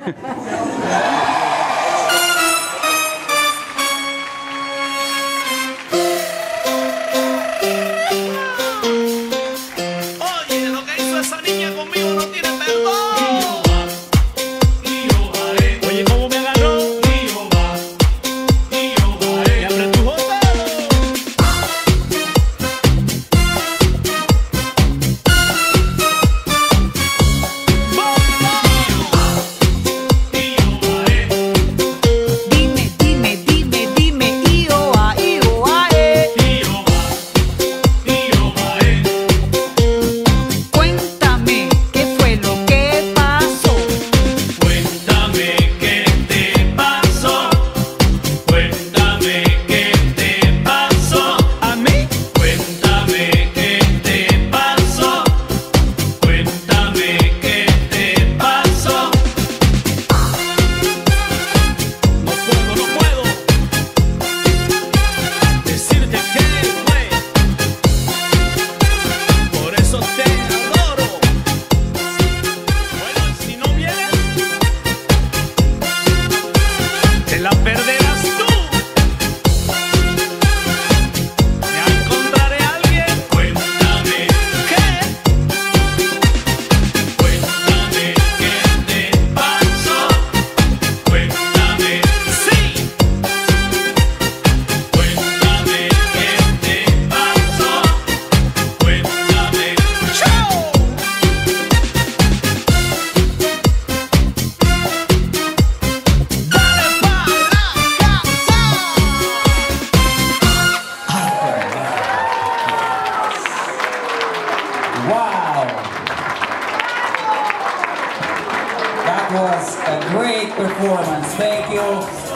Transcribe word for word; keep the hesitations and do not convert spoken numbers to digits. Wow! That was a great performance. Thank you.